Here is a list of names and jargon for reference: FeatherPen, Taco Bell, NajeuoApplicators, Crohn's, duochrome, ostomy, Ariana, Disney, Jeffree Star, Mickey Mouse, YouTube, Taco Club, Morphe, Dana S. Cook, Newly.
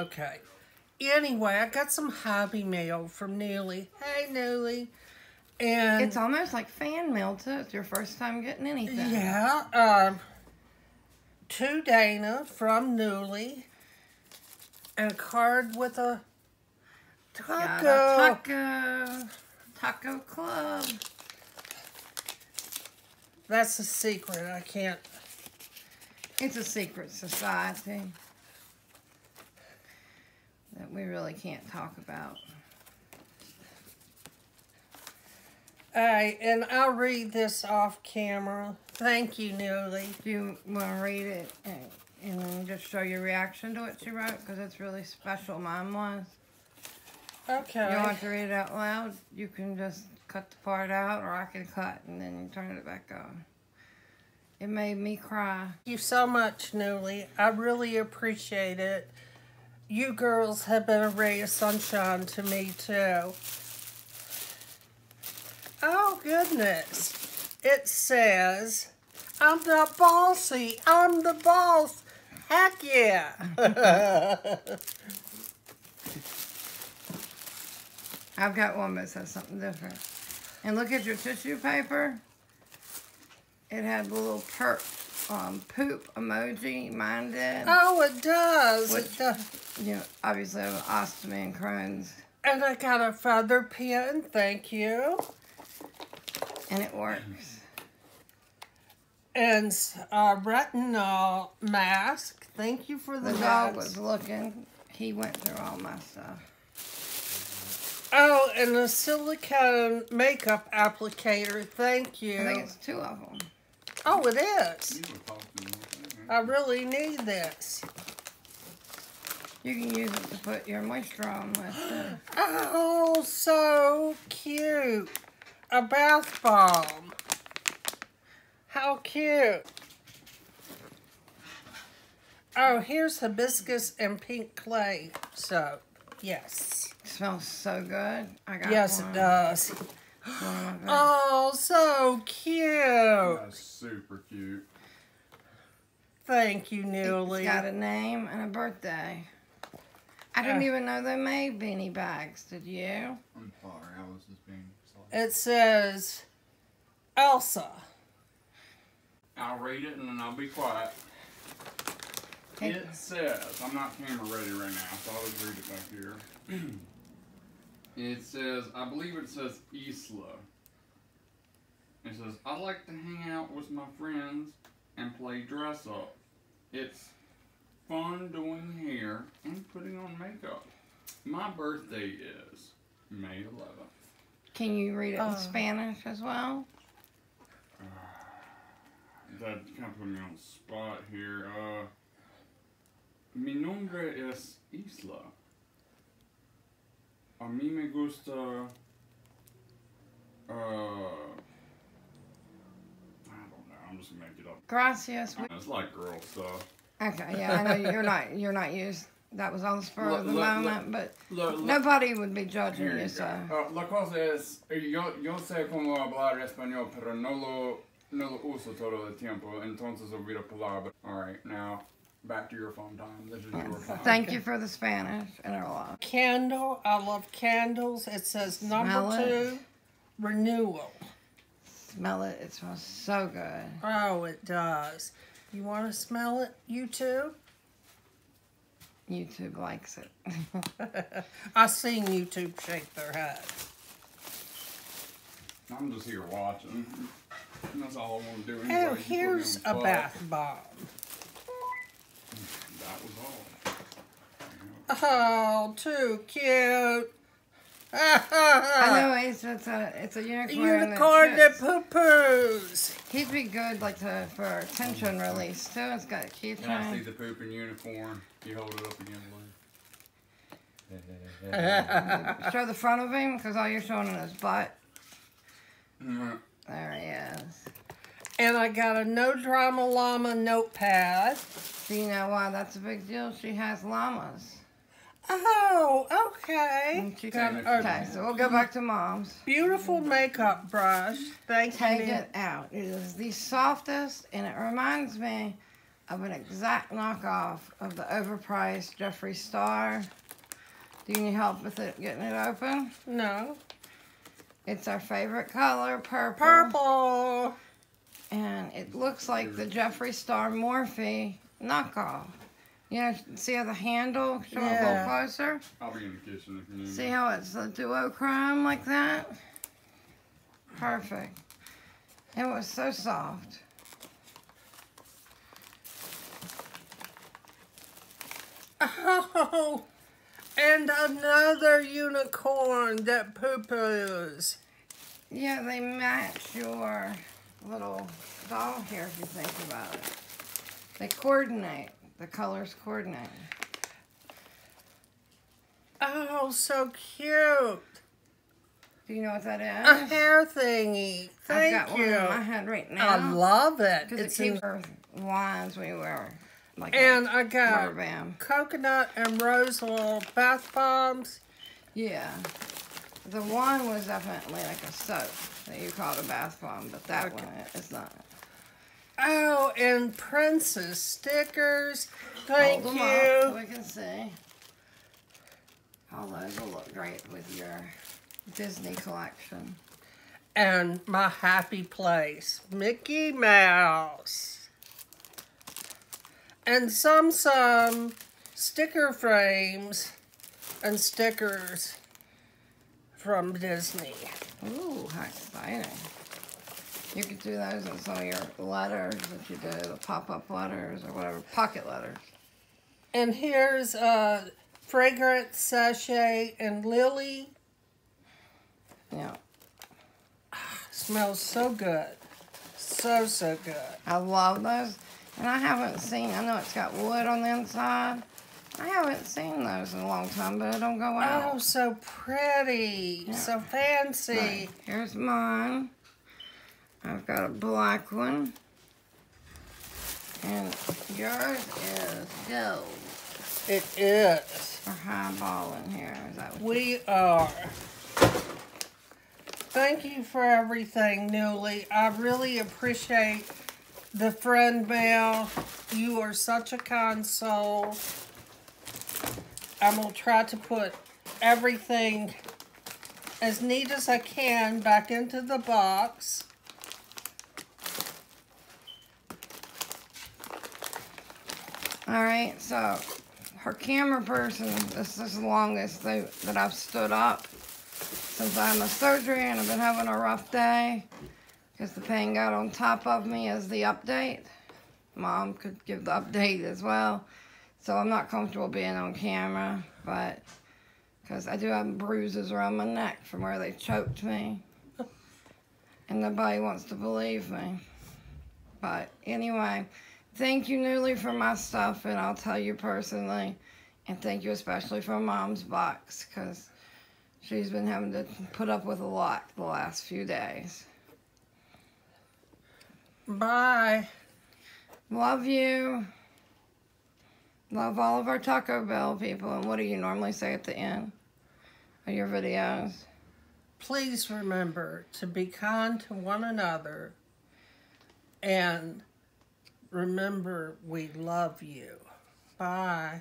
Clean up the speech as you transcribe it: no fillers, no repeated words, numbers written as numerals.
Okay. Anyway, I got some hobby mail from Newly. Hey, Newly. And it's almost like fan mail, too. It's your first time getting anything. Yeah. To Dana from Newly. And a card with a taco. Got a taco. Taco Club. That's a secret. I can't. It's a secret society that we really can't talk about. And I'll read this off camera. Thank you, Newly. Do you want to read it and then just show your reaction to what she wrote? Because it's really special. Mine was. Okay. You want to read it out loud? You can just cut the part out, or I can cut and then you turn it back on. It made me cry. Thank you so much, Newly. I really appreciate it. You girls have been a ray of sunshine to me, too. Oh, goodness. It says, I'm the bossy. I'm the boss. Heck yeah. I've got one that says something different. And look at your tissue paper. It had a little poop emoji. Mine did. Oh, it does. Which, it does. You know, obviously I have ostomy and Crohn's. And I got a feather pen. Thank you. And it works. And a retinol mask. Thank you for the dog was looking. He went through all my stuff. Oh, and a silicone makeup applicator. Thank you. I think it's two of them. Oh, it is. I really need this. You can use it to put your moisture on with it. Oh, so cute. A bath bomb. How cute. Oh, here's hibiscus and pink clay soap. Yes. It smells so good. I got one. Yes, it does. Oh, so cute. That's super cute. Thank you, Newly. It's got a name and a birthday. I didn't even know they made beanie bags, did you? I'm sorry, I was just being sorry. It says, Elsa. I'll read it and then I'll be quiet. It says, I'm not camera ready right now, so I'll just read it back here. It says, I believe it says Isla. It says, I like to hang out with my friends and play dress up. It's fun doing hair and putting on makeup. My birthday is May 11th. Can you read it in Spanish as well? That kind of put me on the spot here. Mi nombre es Isla. A mí me gusta, I don't know, I'm just gonna make it up. Gracias. It's like girl stuff. Okay, yeah, I know you're not used. That was on the spur of the moment, but nobody would be judging you, so. La cosa es, yo sé cómo hablar español, pero no lo uso todo el tiempo, entonces olvido palabras. All right, now. Back to your phone time. This is your phone. Thank you for the Spanish and our love. Candle. I love candles. It says number 2, renewal. Smell it. It smells so good. Oh, it does. You want to smell it? YouTube? YouTube likes it. I've seen YouTube shake their head. I'm just here watching. That's all I want to do anyway. Oh, here's a bath bomb. That was all. Oh, too cute. I know it's a unicorn. Unicorn that poo-poos. He'd be good for tension release too. It's got a key thing. I see the pooping unicorn. You hold it up again, Blue. Show the front of him because all you're showing is his butt. Mm-hmm. There he is. And I got a no drama llama notepad. Do you know why that's a big deal? She has llamas. Oh, okay. Okay, so we'll go back to Mom's. Beautiful makeup brush. Thank you. Take it out. It is the softest, and it reminds me of an exact knockoff of the overpriced Jeffree Star. Do you need help with it, getting it open? No. It's our favorite color, purple. Purple! And it looks like the Jeffree Star Morphe knockoff. You know, see how the handle, show it a little closer? I'll be in the kitchen if you need. See how it's the duochrome like that? Perfect. It was so soft. Oh, and another unicorn that poo-poos. Yeah, they match your little doll here if you think about it. They coordinate. The colors coordinate. Oh, so cute. Do you know what that is? A hair thingy. Thank you. I've got one in my head right now. I love it. Because it keeps our lines when you wear it. Like and I got coconut and rose oil bath bombs. Yeah. The one was definitely like a soap that you called a bath bomb, but that one is not. Oh, and Prince's stickers. Thank you. Hold them up so we can see. All those will look great with your Disney collection. And my happy place, Mickey Mouse. And some sticker frames and stickers from Disney. Ooh, how exciting. You could do those in some of your letters, if you do the pop-up letters or whatever, pocket letters. And here's a fragrant sachet and Lily. Yeah. Smells so good. So, so good. I love those. And I haven't seen, I know it's got wood on the inside. I haven't seen those in a long time, but I don't go out. Oh, so pretty. Yeah. So fancy. Right. Here's mine. I've got a black one, and yours is gold. It is. We're highballing here. Is that what we are. Thank you for everything, Newly. I really appreciate the friend mail. You are such a kind soul. I'm going to try to put everything as neat as I can back into the box. All right, so her camera person, this is the longest that I've stood up since I had my surgery, and I've been having a rough day because the pain got on top of me as the update. Mom could give the update as well. So I'm not comfortable being on camera, but because I do have bruises around my neck from where they choked me, and nobody wants to believe me. But anyway, thank you, Newly, for my stuff, and I'll tell you personally, and thank you especially for Mom's box, because she's been having to put up with a lot the last few days. Bye. Love you. Love all of our Taco Bell people. And what do you normally say at the end of your videos? Please remember to be kind to one another, and remember, we love you. Bye.